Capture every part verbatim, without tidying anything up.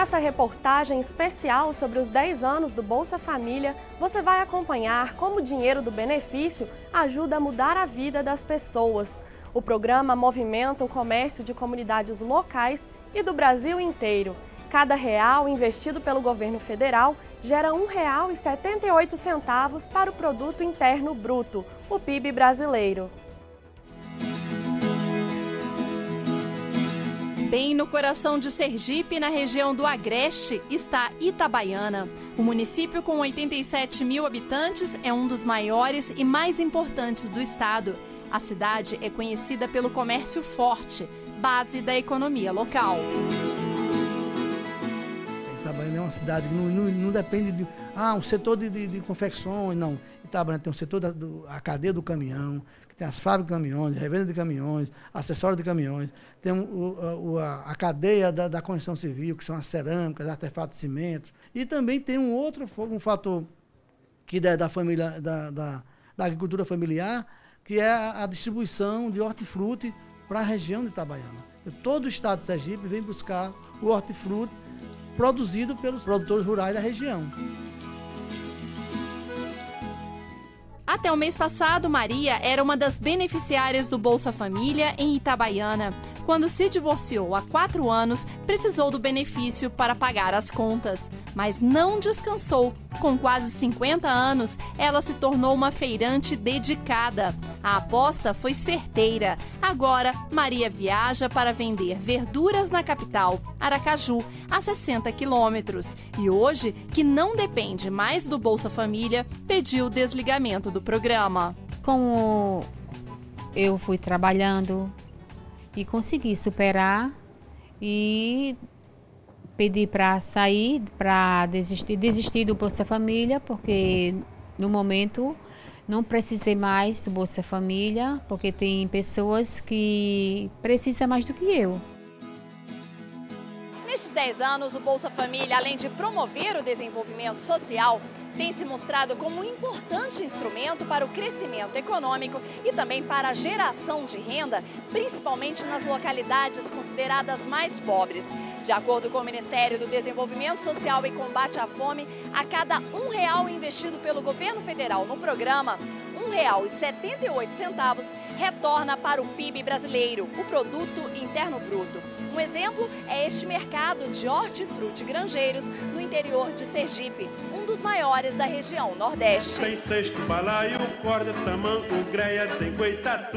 Nesta reportagem especial sobre os dez anos do Bolsa Família, você vai acompanhar como o dinheiro do benefício ajuda a mudar a vida das pessoas. O programa movimenta o comércio de comunidades locais e do Brasil inteiro. Cada real investido pelo governo federal gera um real e setenta e oito centavos para o Produto Interno Bruto, o P I B brasileiro. Bem no coração de Sergipe, na região do Agreste, está Itabaiana. O município, com oitenta e sete mil habitantes, é um dos maiores e mais importantes do estado. A cidade é conhecida pelo comércio forte, base da economia local. Itabaiana é uma cidade que não, não, não depende de ah, um setor de, de, de confecções, não. Itabaiana tem um setor da do, a cadeia do caminhão, que tem as fábricas de caminhões, revenda de caminhões, acessórios de caminhões, tem o, o, a, a cadeia da, da construção civil, que são as cerâmicas, artefatos de cimento. E também tem um outro um fator que é da, família, da, da, da agricultura familiar, que é a distribuição de hortifruti para a região de Itabaiana. Todo o estado de Sergipe vem buscar o hortifruti produzido pelos produtores rurais da região. Até o mês passado, Maria era uma das beneficiárias do Bolsa Família em Itabaiana. Quando se divorciou há quatro anos, precisou do benefício para pagar as contas. Mas não descansou. Com quase cinquenta anos, ela se tornou uma feirante dedicada. A aposta foi certeira. Agora, Maria viaja para vender verduras na capital, Aracaju, a sessenta quilômetros. E hoje, que não depende mais do Bolsa Família, pediu o desligamento do programa. Como eu fui trabalhando e consegui superar e pedi para sair, para desistir, desistir do Bolsa Família, porque no momento não precisei mais do Bolsa Família, porque tem pessoas que precisam mais do que eu. Nestes dez anos, o Bolsa Família, além de promover o desenvolvimento social, tem se mostrado como um importante instrumento para o crescimento econômico e também para a geração de renda, principalmente nas localidades consideradas mais pobres. De acordo com o Ministério do Desenvolvimento Social e Combate à Fome, a cada um real investido pelo governo federal no programa, um real e setenta e oito centavos retorna para o P I B brasileiro, o Produto Interno Bruto. Um exemplo é este mercado de hortifruti granjeiros no interior de Sergipe, um dos maiores da região Nordeste. Tem cesto, balaio, corda, tamanco, greia, tem coitatu,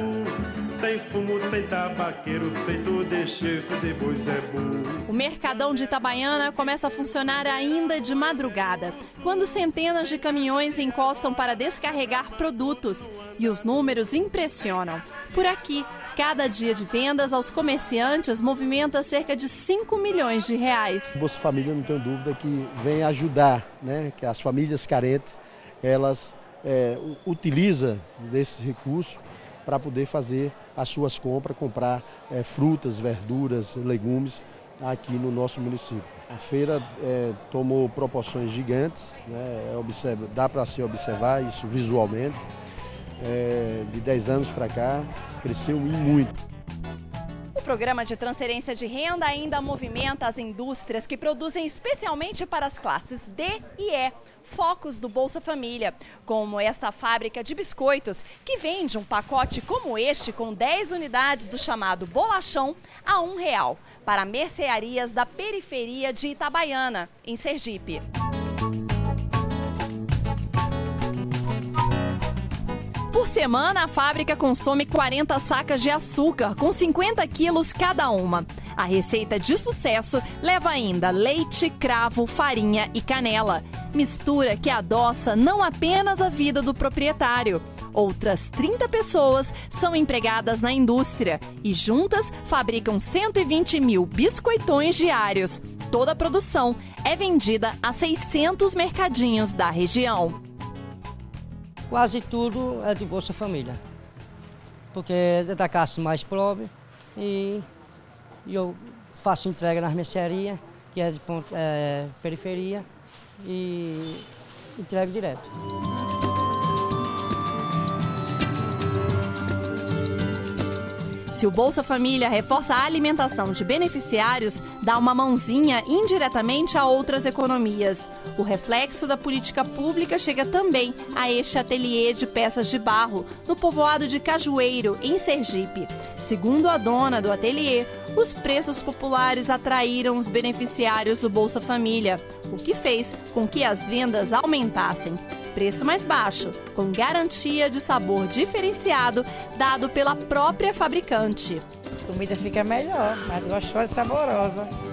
tem fumo, tem tabaqueiro, feito de chifre, depois é burro. O mercadão de Itabaiana começa a funcionar ainda de madrugada, quando centenas de caminhões encostam para descarregar produtos. E os números impressionam. Por aqui, cada dia de vendas aos comerciantes movimenta cerca de cinco milhões de reais. O Bolsa Família, não tenho dúvida, que vem ajudar, né, que as famílias carentes, elas é, utilizam desses recursos para poder fazer as suas compras, comprar é, frutas, verduras, legumes aqui no nosso município. A feira é, tomou proporções gigantes, né, observa, dá para se observar isso visualmente. É, de dez anos para cá, cresceu muito. O programa de transferência de renda ainda movimenta as indústrias que produzem especialmente para as classes D e E, focos do Bolsa Família, como esta fábrica de biscoitos, que vende um pacote como este com dez unidades do chamado bolachão a um real, para mercearias da periferia de Itabaiana, em Sergipe. Por semana, a fábrica consome quarenta sacas de açúcar, com cinquenta quilos cada uma. A receita de sucesso leva ainda leite, cravo, farinha e canela. Mistura que adoça não apenas a vida do proprietário. Outras trinta pessoas são empregadas na indústria e juntas fabricam cento e vinte mil biscoitões diários. Toda a produção é vendida a seiscentos mercadinhos da região. Quase tudo é de Bolsa Família, porque é da classe mais pobre e, e eu faço entrega nas mercearias, que é de é, periferia, e entrego direto. Se Se o Bolsa Família reforça a alimentação de beneficiários, dá uma mãozinha indiretamente a outras economias. O reflexo da política pública chega também a este ateliê de peças de barro, no povoado de Cajueiro, em Sergipe. Segundo a dona do ateliê, os preços populares atraíram os beneficiários do Bolsa Família, o que fez com que as vendas aumentassem. Preço mais baixo, com garantia de sabor diferenciado dado pela própria fabricante. A comida fica melhor, mais gostosa e saborosa.